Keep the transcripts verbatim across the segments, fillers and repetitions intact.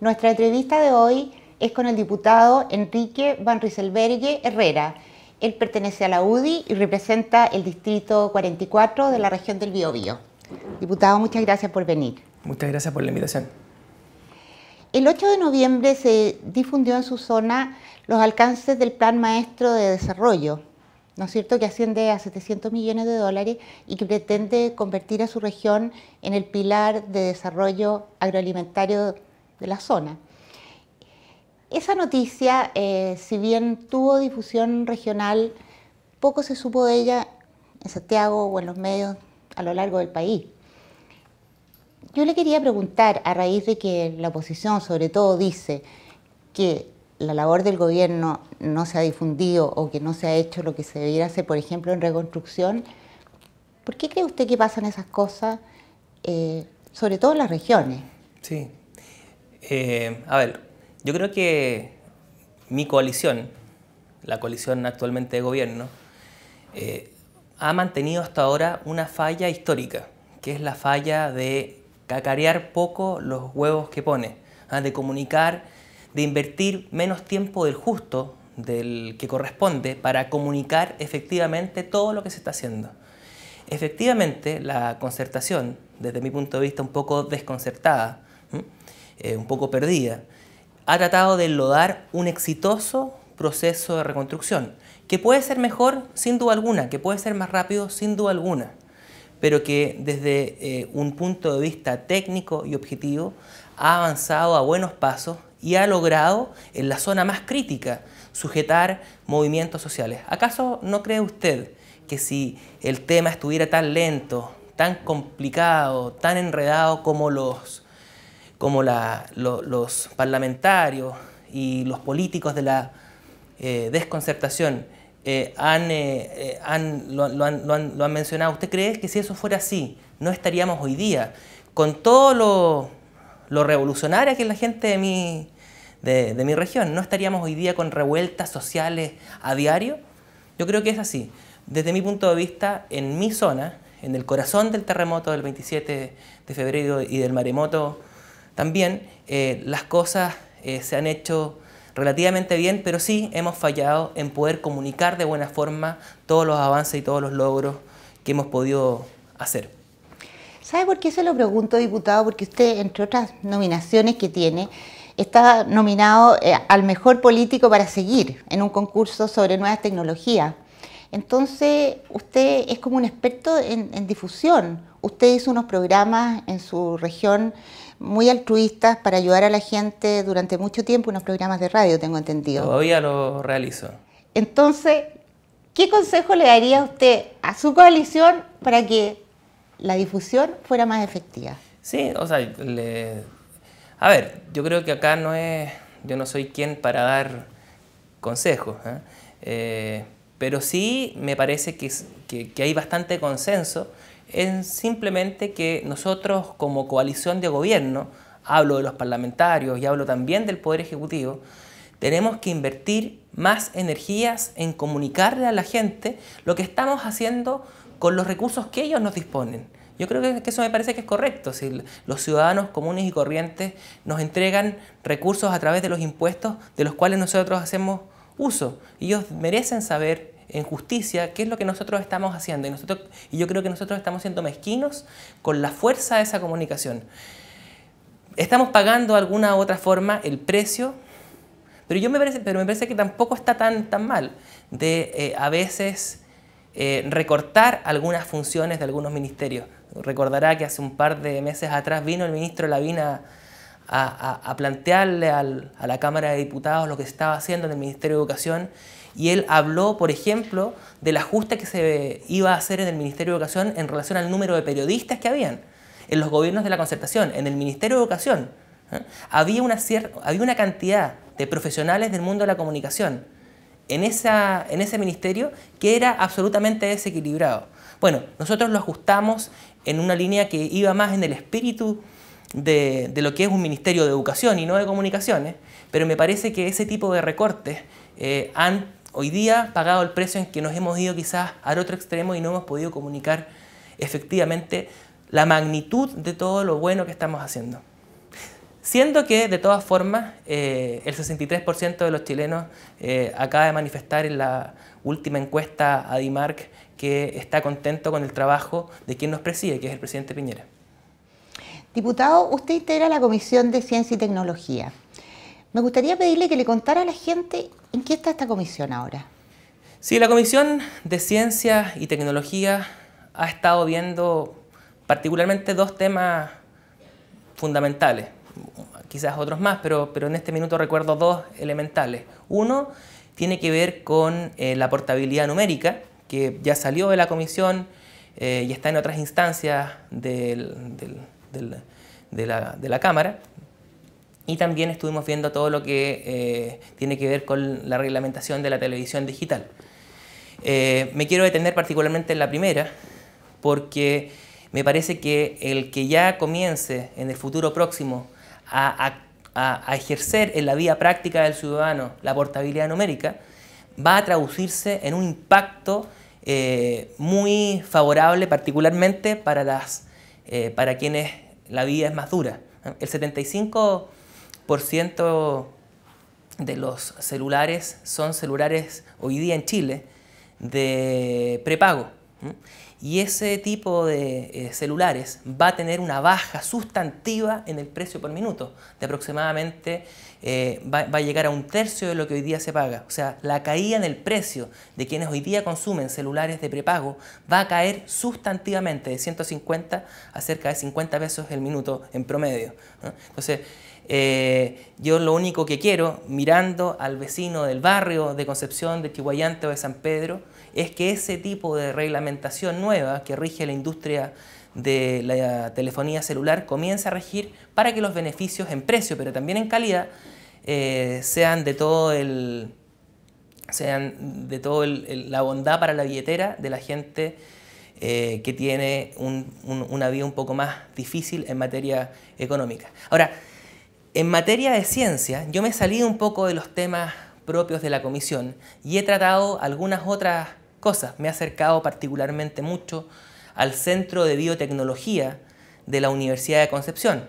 Nuestra entrevista de hoy es con el diputado Enrique Van Rysselberghe Herrera. Él pertenece a la U D I y representa el distrito cuarenta y cuatro de la región del Biobío. Diputado, muchas gracias por venir. Muchas gracias por la invitación. El ocho de noviembre se difundió en su zona los alcances del Plan Maestro de Desarrollo, ¿no es cierto?, que asciende a setecientos millones de dólares y que pretende convertir a su región en el pilar de desarrollo agroalimentario de la zona. Esa noticia, eh, si bien tuvo difusión regional, poco se supo de ella en Santiago o en los medios a lo largo del país. Yo le quería preguntar, a raíz de que la oposición sobre todo dice que la labor del gobierno no se ha difundido o que no se ha hecho lo que se debiera hacer, por ejemplo, en reconstrucción, ¿por qué cree usted que pasan esas cosas, eh, sobre todo en las regiones? Sí. Eh, a ver, yo creo que mi coalición, la coalición actualmente de gobierno, eh, ha mantenido hasta ahora una falla histórica, que es la falla de cacarear poco los huevos que pone, ¿ah? de comunicar, de invertir menos tiempo del justo, del que corresponde, para comunicar efectivamente todo lo que se está haciendo. Efectivamente, la concertación, desde mi punto de vista un poco desconcertada, eh, un poco perdida, ha tratado de enlodar un exitoso proceso de reconstrucción, que puede ser mejor sin duda alguna, que puede ser más rápido sin duda alguna, pero que desde eh, un punto de vista técnico y objetivo ha avanzado a buenos pasos y ha logrado en la zona más crítica sujetar movimientos sociales. ¿Acaso no cree usted que si el tema estuviera tan lento, tan complicado, tan enredado como los, como la, lo, los parlamentarios y los políticos de la eh, desconcertación Eh, han, eh, eh, han, lo, lo, han, lo, han, lo han mencionado? ¿Usted cree que si eso fuera así, no estaríamos hoy día con todo lo, lo revolucionaria que es la gente de mi, de, de mi región? ¿No estaríamos hoy día con revueltas sociales a diario? Yo creo que es así. Desde mi punto de vista, en mi zona, en el corazón del terremoto del veintisiete de febrero y del maremoto también, eh, las cosas eh, se han hecho relativamente bien, pero sí hemos fallado en poder comunicar de buena forma todos los avances y todos los logros que hemos podido hacer. ¿Sabe por qué se lo pregunto, diputado? Porque usted, entre otras nominaciones que tiene, está nominado eh, al mejor político para seguir en un concurso sobre nuevas tecnologías. Entonces, usted es como un experto en, en difusión. Usted hizo unos programas en su región muy altruistas para ayudar a la gente durante mucho tiempo, unos programas de radio, tengo entendido. Todavía lo realizo. Entonces, ¿qué consejo le daría a usted a su coalición para que la difusión fuera más efectiva? Sí, o sea, le... a ver, yo creo que acá no es... yo no soy quien para dar consejos, ¿eh? Eh, pero sí me parece que, que, que hay bastante consenso en simplemente que nosotros como coalición de gobierno, hablo de los parlamentarios y hablo también del Poder Ejecutivo, tenemos que invertir más energías en comunicarle a la gente lo que estamos haciendo con los recursos que ellos nos disponen. Yo creo que eso me parece que es correcto. Si los ciudadanos comunes y corrientes nos entregan recursos a través de los impuestos de los cuales nosotros hacemos uso, ellos merecen saber en justicia qué es lo que nosotros estamos haciendo. Y, nosotros, y yo creo que nosotros estamos siendo mezquinos con la fuerza de esa comunicación. Estamos pagando de alguna u otra forma el precio, pero, yo me, parece, pero me parece que tampoco está tan, tan mal de eh, a veces eh, recortar algunas funciones de algunos ministerios. Recordará que hace un par de meses atrás vino el ministro Lavín a, a, a plantearle al, a la Cámara de Diputados lo que se estaba haciendo en el Ministerio de Educación. Y él habló, por ejemplo, del ajuste que se iba a hacer en el Ministerio de Educación en relación al número de periodistas que habían en los gobiernos de la concertación, en el Ministerio de Educación. ¿Eh? Había, una cierta, había una cantidad de profesionales del mundo de la comunicación en, esa, en ese ministerio que era absolutamente desequilibrado. Bueno, nosotros lo ajustamos en una línea que iba más en el espíritu de, de lo que es un Ministerio de Educación y no de Comunicaciones, pero me parece que ese tipo de recortes eh, han hoy día pagado el precio en que nos hemos ido quizás al otro extremo y no hemos podido comunicar efectivamente la magnitud de todo lo bueno que estamos haciendo. Siendo que, de todas formas, eh, el sesenta y tres por ciento de los chilenos eh, acaba de manifestar en la última encuesta a DIMARC que está contento con el trabajo de quien nos preside, que es el presidente Piñera. Diputado, usted integra la Comisión de Ciencia y Tecnología. Me gustaría pedirle que le contara a la gente en qué está esta comisión ahora. Sí, la Comisión de Ciencia y Tecnología ha estado viendo particularmente dos temas fundamentales. Quizás otros más, pero, pero en este minuto recuerdo dos elementales. Uno tiene que ver con eh, la portabilidad numérica, que ya salió de la comisión eh, y está en otras instancias del, del, del, de, la, de la Cámara. Y también estuvimos viendo todo lo que eh, tiene que ver con la reglamentación de la televisión digital. Eh, me quiero detener particularmente en la primera, porque me parece que el que ya comience en el futuro próximo A, a, a ejercer en la vía práctica del ciudadano la portabilidad numérica, va a traducirse en un impacto eh, muy favorable, particularmente para, las, eh, para quienes la vida es más dura. El setenta y cinco por ciento de los celulares son celulares hoy día en Chile de prepago. Y ese tipo de celulares va a tener una baja sustantiva en el precio por minuto, de aproximadamente eh, va, va a llegar a un tercio de lo que hoy día se paga. O sea, la caída en el precio de quienes hoy día consumen celulares de prepago va a caer sustantivamente de ciento cincuenta a cerca de cincuenta pesos el minuto en promedio, ¿no? Entonces, eh, yo lo único que quiero, mirando al vecino del barrio de Concepción, de Chihuayante o de San Pedro, es que ese tipo de reglamentación nueva que rige la industria de la telefonía celular comience a regir para que los beneficios en precio, pero también en calidad, eh, sean de todo el, sean de todo el, el, la bondad para la billetera de la gente eh, que tiene un, un, una vida un poco más difícil en materia económica. Ahora, en materia de ciencia, yo me salí un poco de los temas propios de la comisión y he tratado algunas otras cosas. Me he acercado particularmente mucho al Centro de Biotecnología de la Universidad de Concepción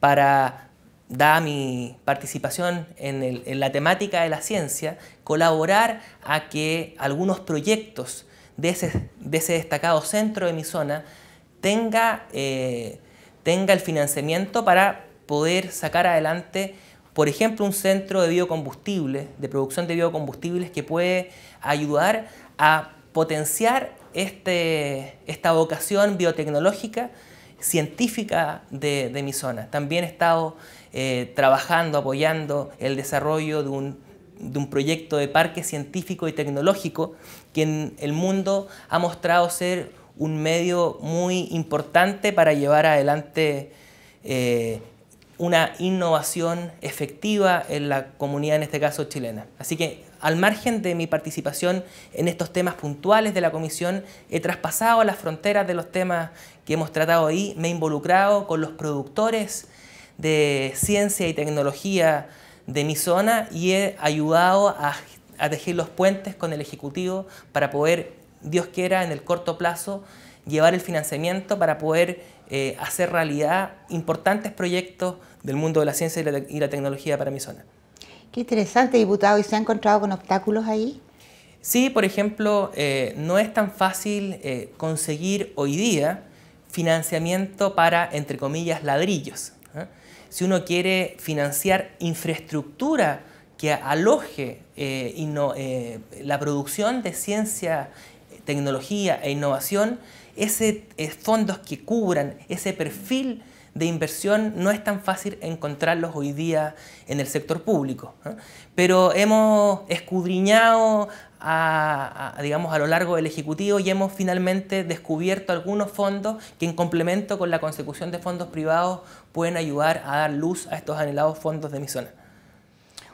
para, dada mi participación en, el, en la temática de la ciencia, colaborar a que algunos proyectos de ese, de ese destacado centro de mi zona tenga, eh, tenga el financiamiento para poder sacar adelante, por ejemplo, un centro de biocombustibles, de producción de biocombustibles que puede ayudar a potenciar este, esta vocación biotecnológica, científica de, de mi zona. También he estado eh, trabajando, apoyando el desarrollo de un, de un proyecto de parque científico y tecnológico que en el mundo ha mostrado ser un medio muy importante para llevar adelante eh, una innovación efectiva en la comunidad, en este caso chilena. Así que, al margen de mi participación en estos temas puntuales de la comisión, he traspasado las fronteras de los temas que hemos tratado ahí, me he involucrado con los productores de ciencia y tecnología de mi zona y he ayudado a, a tejer los puentes con el Ejecutivo para poder, Dios quiera, en el corto plazo, llevar el financiamiento para poder eh, hacer realidad importantes proyectos del mundo de la ciencia y la, y la tecnología para mi zona. Qué interesante, diputado. ¿Y se ha encontrado con obstáculos ahí? Sí, por ejemplo, eh, no es tan fácil eh, conseguir hoy día financiamiento para, entre comillas, ladrillos, ¿eh? Si uno quiere financiar infraestructura que aloje eh, inno, eh, la producción de ciencia, tecnología e innovación, esos fondos que cubran ese perfil de inversión no es tan fácil encontrarlos hoy día en el sector público, ¿eh? Pero hemos escudriñado a, a, digamos, a lo largo del Ejecutivo y hemos finalmente descubierto algunos fondos que, en complemento con la consecución de fondos privados, pueden ayudar a dar luz a estos anhelados fondos de mi zona.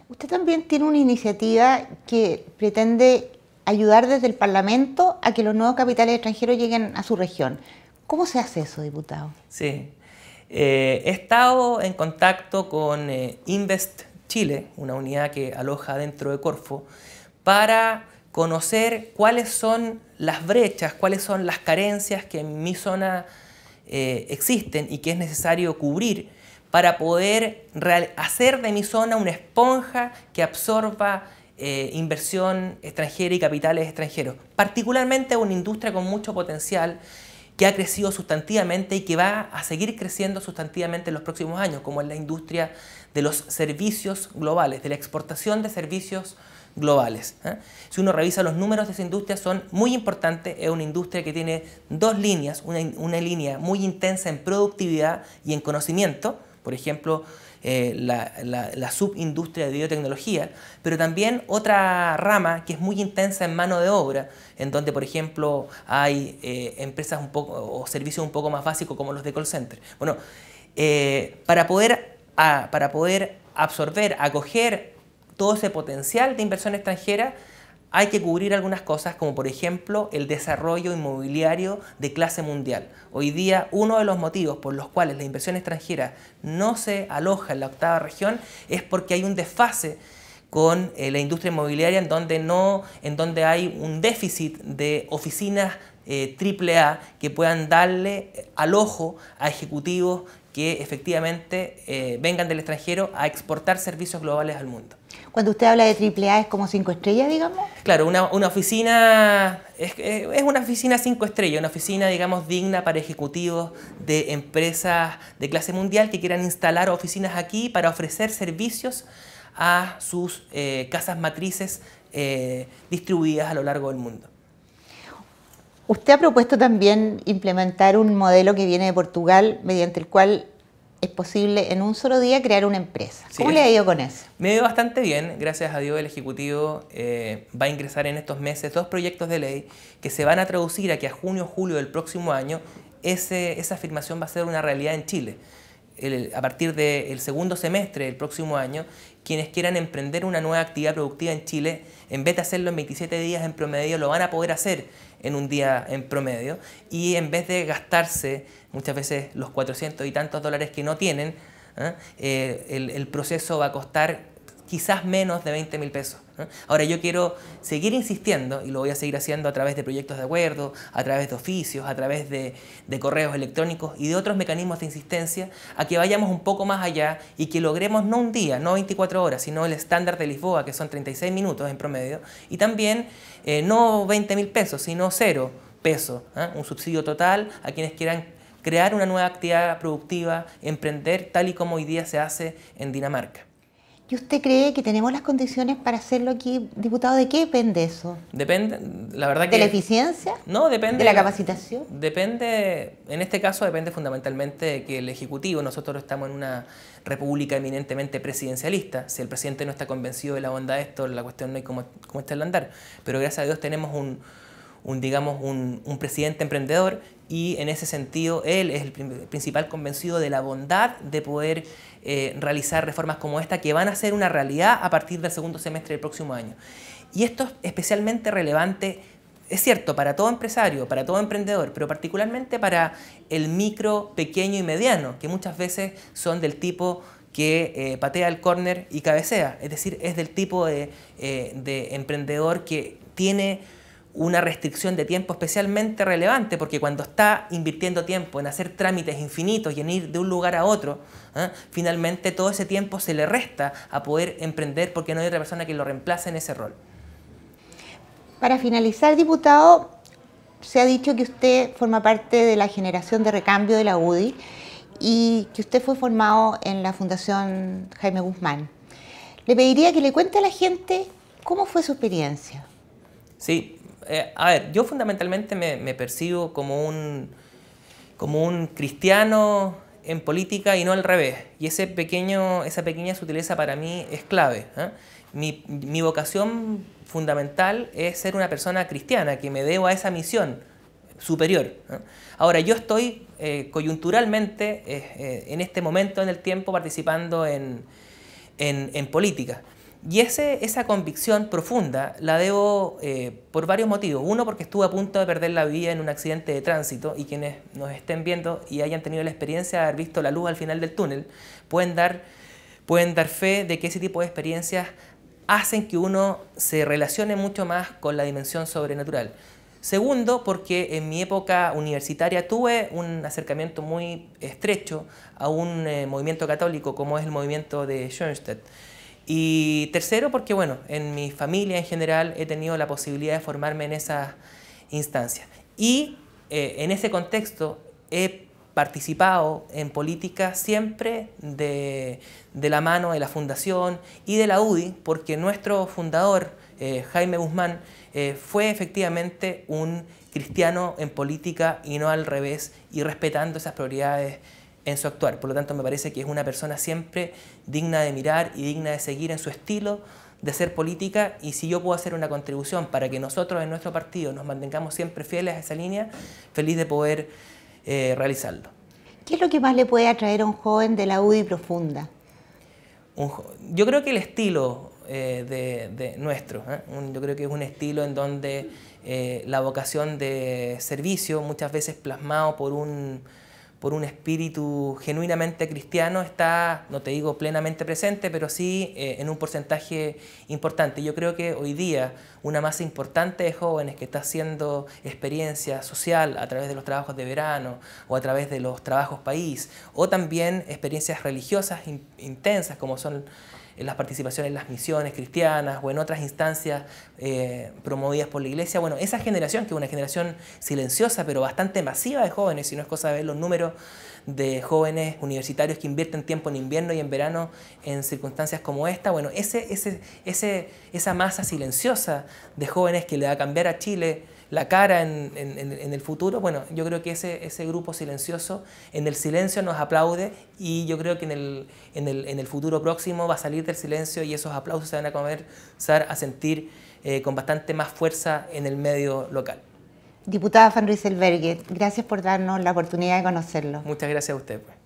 Usted también tiene una iniciativa que pretende ayudar desde el Parlamento a que los nuevos capitales extranjeros lleguen a su región. ¿Cómo se hace eso, diputado? Sí, eh, he estado en contacto con eh, Invest Chile, una unidad que aloja dentro de Corfo, para conocer cuáles son las brechas, cuáles son las carencias que en mi zona eh, existen y que es necesario cubrir para poder hacer de mi zona una esponja que absorba eh, inversión extranjera y capitales extranjeros, particularmente una industria con mucho potencial que ha crecido sustantivamente y que va a seguir creciendo sustantivamente en los próximos años, como es la industria de los servicios globales, de la exportación de servicios globales. ¿Eh? Si uno revisa los números de esa industria, son muy importantes. Es una industria que tiene dos líneas, una, una línea muy intensa en productividad y en conocimiento, por ejemplo, eh, la, la, la subindustria de biotecnología, pero también otra rama que es muy intensa en mano de obra, en donde, por ejemplo, hay eh, empresas un poco o servicios un poco más básicos como los de call center. Bueno, eh, para, poder, a, para poder absorber, acoger todo ese potencial de inversión extranjera, hay que cubrir algunas cosas, como por ejemplo el desarrollo inmobiliario de clase mundial. Hoy día uno de los motivos por los cuales la inversión extranjera no se aloja en la octava región es porque hay un desfase con eh, la industria inmobiliaria, en donde, no, en donde hay un déficit de oficinas eh, triple A que puedan darle alojo a ejecutivos que efectivamente eh, vengan del extranjero a exportar servicios globales al mundo. Cuando usted habla de triple A, ¿es como cinco estrellas, digamos? Claro, una, una oficina, es, es una oficina cinco estrellas, una oficina, digamos, digna para ejecutivos de empresas de clase mundial que quieran instalar oficinas aquí para ofrecer servicios a sus eh, casas matrices eh, distribuidas a lo largo del mundo. Usted ha propuesto también implementar un modelo que viene de Portugal, mediante el cual es posible en un solo día crear una empresa. Sí, ¿cómo le ha ido con eso? Me ha ido bastante bien, gracias a Dios. El Ejecutivo eh, va a ingresar en estos meses dos proyectos de ley que se van a traducir a que a junio o julio del próximo año ese, esa afirmación va a ser una realidad en Chile. El, a partir del segundo semestre del próximo año, quienes quieran emprender una nueva actividad productiva en Chile, en vez de hacerlo en veintisiete días en promedio, lo van a poder hacer en un día en promedio, y en vez de gastarse muchas veces los cuatrocientos y tantos dólares que no tienen, ¿eh? Eh, el, el proceso va a costar quizás menos de veinte mil pesos. ¿Eh? Ahora, yo quiero seguir insistiendo, y lo voy a seguir haciendo a través de proyectos de acuerdo, a través de oficios, a través de, de correos electrónicos y de otros mecanismos de insistencia, a que vayamos un poco más allá y que logremos no un día, no veinticuatro horas, sino el estándar de Lisboa, que son treinta y seis minutos en promedio, y también eh, no veinte mil pesos, sino cero pesos, ¿eh? Un subsidio total a quienes quieran crear una nueva actividad productiva, emprender, tal y como hoy día se hace en Dinamarca. ¿Y usted cree que tenemos las condiciones para hacerlo aquí, diputado? ¿De qué depende eso? Depende, la verdad que... ¿De la eficiencia? No, depende... ¿De la capacitación? Depende, en este caso depende fundamentalmente de que el Ejecutivo, nosotros estamos en una república eminentemente presidencialista. Si el presidente no está convencido de la bondad de esto, la cuestión no hay cómo, cómo está el andar. Pero gracias a Dios tenemos un, un digamos, un, un presidente emprendedor, y en ese sentido él es el principal convencido de la bondad de poder eh, realizar reformas como esta, que van a ser una realidad a partir del segundo semestre del próximo año. Y esto es especialmente relevante, es cierto, para todo empresario, para todo emprendedor, pero particularmente para el micro, pequeño y mediano, que muchas veces son del tipo que eh, patea el córner y cabecea, es decir, es del tipo de, eh, de emprendedor que tiene una restricción de tiempo especialmente relevante, porque cuando está invirtiendo tiempo en hacer trámites infinitos y en ir de un lugar a otro, ¿eh? finalmente todo ese tiempo se le resta a poder emprender, porque no hay otra persona que lo reemplace en ese rol. Para finalizar, diputado, se ha dicho que usted forma parte de la generación de recambio de la U D I y que usted fue formado en la Fundación Jaime Guzmán. Le pediría que le cuente a la gente cómo fue su experiencia. Sí. Eh, a ver, yo fundamentalmente me, me percibo como un, como un cristiano en política y no al revés. Y ese pequeño, esa pequeña sutileza para mí es clave, ¿eh? Mi, mi vocación fundamental es ser una persona cristiana, que me debo a esa misión superior, ¿eh? Ahora, yo estoy eh, coyunturalmente eh, eh, en este momento en el tiempo participando en, en, en política. Y ese, esa convicción profunda la debo eh, por varios motivos. Uno, porque estuve a punto de perder la vida en un accidente de tránsito, y quienes nos estén viendo y hayan tenido la experiencia de haber visto la luz al final del túnel pueden dar, pueden dar fe de que ese tipo de experiencias hacen que uno se relacione mucho más con la dimensión sobrenatural. Segundo, porque en mi época universitaria tuve un acercamiento muy estrecho a un eh, movimiento católico como es el movimiento de Schoenstedt. Y tercero, porque bueno, en mi familia en general he tenido la posibilidad de formarme en esas instancias. Y eh, en ese contexto he participado en política siempre de, de la mano de la Fundación y de la U D I, porque nuestro fundador, eh, Jaime Guzmán, Eh, fue efectivamente un cristiano en política y no al revés, y respetando esas prioridades en su actuar. Por lo tanto, me parece que es una persona siempre digna de mirar y digna de seguir en su estilo de hacer política, y si yo puedo hacer una contribución para que nosotros en nuestro partido nos mantengamos siempre fieles a esa línea, feliz de poder eh, realizarlo. ¿Qué es lo que más le puede atraer a un joven de la U D I profunda? Un, yo creo que el estilo... De, de nuestro. ¿eh? Yo creo que es un estilo en donde eh, la vocación de servicio, muchas veces plasmado por un, por un espíritu genuinamente cristiano, está, no te digo plenamente presente, pero sí eh, en un porcentaje importante. Yo creo que hoy día una masa importante de jóvenes que está haciendo experiencia social a través de los trabajos de verano o a través de los trabajos país, o también experiencias religiosas in, intensas como son en las participaciones en las misiones cristianas o en otras instancias eh, promovidas por la Iglesia. Bueno, esa generación, que es una generación silenciosa pero bastante masiva de jóvenes, si no es cosa de ver los números de jóvenes universitarios que invierten tiempo en invierno y en verano en circunstancias como esta, bueno, ese, ese, ese, esa masa silenciosa de jóvenes que le va a cambiar a Chile la cara en, en, en el futuro, bueno, yo creo que ese, ese grupo silencioso en el silencio nos aplaude, y yo creo que en el, en el, en el futuro próximo va a salir del silencio y esos aplausos se van a comenzar a sentir eh, con bastante más fuerza en el medio local. Diputada Van Rysselberghe, gracias por darnos la oportunidad de conocerlo. Muchas gracias a usted, pues.